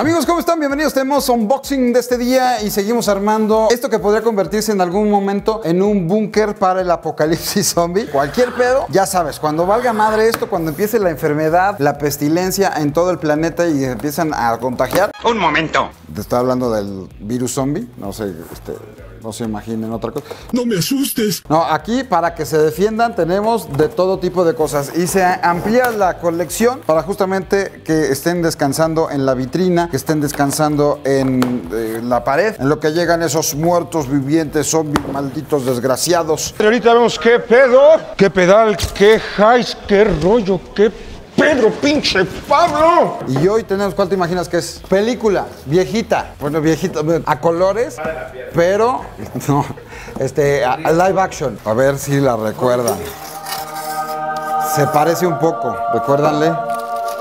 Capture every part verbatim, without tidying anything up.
Amigos, ¿cómo están? Bienvenidos, tenemos unboxing de este día y seguimos armando esto que podría convertirse en algún momento en un búnker para el apocalipsis zombie. Cualquier pedo, ya sabes, cuando valga madre esto, cuando empiece la enfermedad, la pestilencia en todo el planeta y empiezan a contagiar. Un momento. Te estoy hablando del virus zombie, no sé, este... no se imaginen otra cosa. ¡No me asustes! No, aquí para que se defiendan tenemos de todo tipo de cosas. Y se amplía la colección para justamente que estén descansando en la vitrina, que estén descansando en eh, la pared, en lo que llegan esos muertos vivientes, zombies, malditos desgraciados. Y ahorita vemos qué pedo, qué pedal, qué highs, qué rollo, qué Pedro, pinche Pablo. Y hoy tenemos, ¿cuál te imaginas que es? Película, viejita. Bueno, viejita, a colores, pero no, este, a, a live action. A ver si la recuerdan. Se parece un poco, recuérdanle.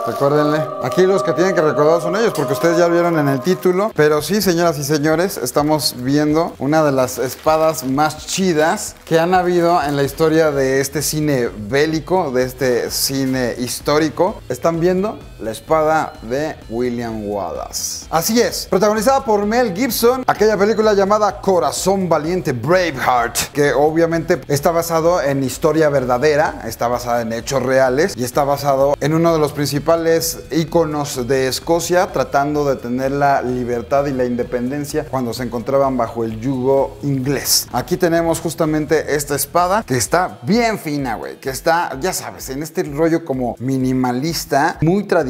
Recuérdenle. Aquí los que tienen que recordar son ellos, porque ustedes ya lo vieron en el título. Pero sí, señoras y señores, estamos viendo una de las espadas más chidas que han habido en la historia de este cine bélico, de este cine histórico. Están viendo la espada de William Wallace. Así es, protagonizada por Mel Gibson, aquella película llamada Corazón Valiente, Braveheart, que obviamente está basado en historia verdadera, está basada en hechos reales y está basado en uno de los principales íconos de Escocia tratando de tener la libertad y la independencia cuando se encontraban bajo el yugo inglés. Aquí tenemos justamente esta espada que está bien fina, güey, que está, ya sabes, en este rollo como minimalista, muy tradicional,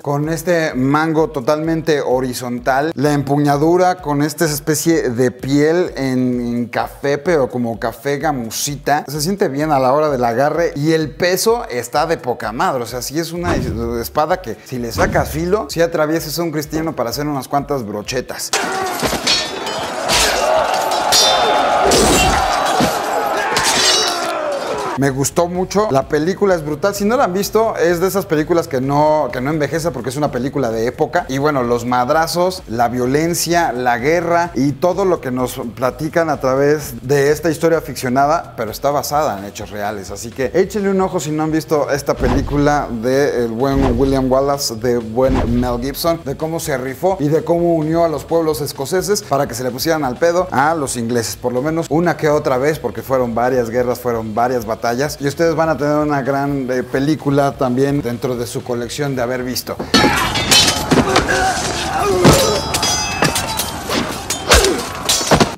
con este mango totalmente horizontal, la empuñadura con esta especie de piel en, en café, pero como café gamusita. Se siente bien a la hora del agarre y el peso está de poca madre, o sea, sí es una espada que si le sacas filo, si atravieses a un cristiano para hacer unas cuantas brochetas. Me gustó mucho, la película es brutal. Si no la han visto, es de esas películas que no, que no envejece porque es una película de época. Y bueno, los madrazos, la violencia, la guerra y todo lo que nos platican a través de esta historia ficcionada, pero está basada en hechos reales. Así que échenle un ojo si no han visto esta película del buen William Wallace, de buen Mel Gibson, de cómo se rifó y de cómo unió a los pueblos escoceses para que se le pusieran al pedo a los ingleses. Por lo menos una que otra vez, porque fueron varias guerras, fueron varias batallas. Y ustedes van a tener una gran eh, película también dentro de su colección de haber visto.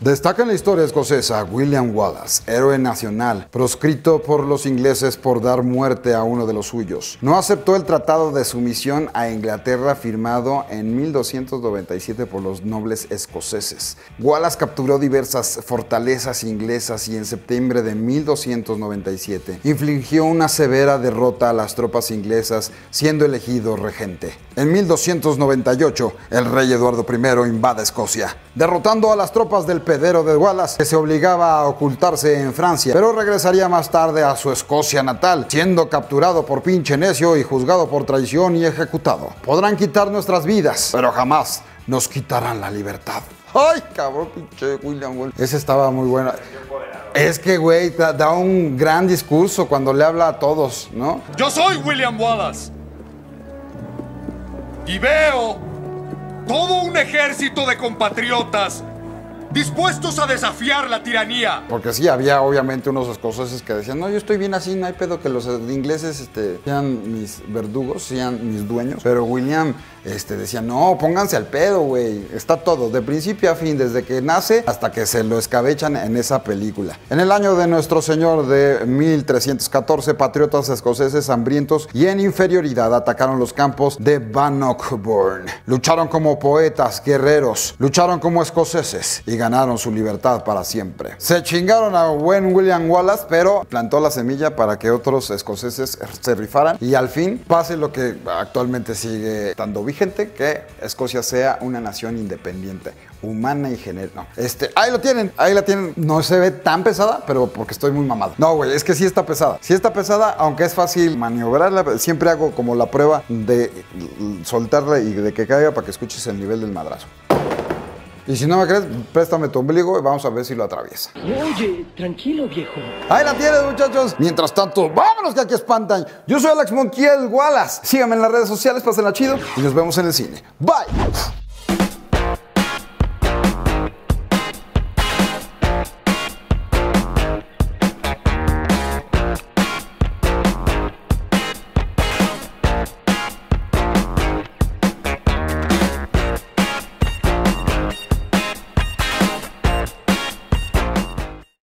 Destaca en la historia escocesa William Wallace, héroe nacional, proscrito por los ingleses por dar muerte a uno de los suyos. No aceptó el tratado de sumisión a Inglaterra firmado en mil doscientos noventa y siete por los nobles escoceses. Wallace capturó diversas fortalezas inglesas y en septiembre de mil doscientos noventa y siete infligió una severa derrota a las tropas inglesas, siendo elegido regente. En mil doscientos noventa y ocho, el rey Eduardo primero invade Escocia, derrotando a las tropas del heredero de Wallace, que se obligaba a ocultarse en Francia, pero regresaría más tarde a su Escocia natal, siendo capturado por pinche necio y juzgado por traición y ejecutado. Podrán quitar nuestras vidas, pero jamás nos quitarán la libertad. ¡Ay, cabrón, pinche William Wallace! Ese estaba muy bueno. Es que, güey, da, da un gran discurso cuando le habla a todos, ¿no? Yo soy William Wallace y veo todo un ejército de compatriotas dispuestos a desafiar la tiranía. Porque sí, había obviamente unos escoceses que decían, no, yo estoy bien así, no hay pedo que los ingleses este, sean mis verdugos, sean mis dueños. Pero William este, decía, no, pónganse al pedo, güey. Está todo, de principio a fin, desde que nace hasta que se lo escabechan en esa película. En el año de nuestro señor de mil trescientos catorce, patriotas escoceses hambrientos y en inferioridad atacaron los campos de Bannockburn. Lucharon como poetas, guerreros, lucharon como escoceses y ganaron su libertad para siempre. Se chingaron a buen William Wallace, pero plantó la semilla para que otros escoceses se rifaran y al fin pase lo que actualmente sigue estando vigente, que Escocia sea una nación independiente, humana y general. No, este, ahí lo tienen, ahí la tienen. No se ve tan pesada, pero porque estoy muy mamado. No, güey, es que sí está pesada. Sí está pesada, aunque es fácil maniobrarla. Siempre hago como la prueba de soltarla y de que caiga para que escuches el nivel del madrazo. Y si no me crees, préstame tu ombligo y vamos a ver si lo atraviesa. Oye, tranquilo, viejo. Ahí la tienes, muchachos. Mientras tanto, vámonos que aquí espantan. Yo soy Alex Montiel Wallace. Síganme en las redes sociales, pásenla chido y nos vemos en el cine. Bye.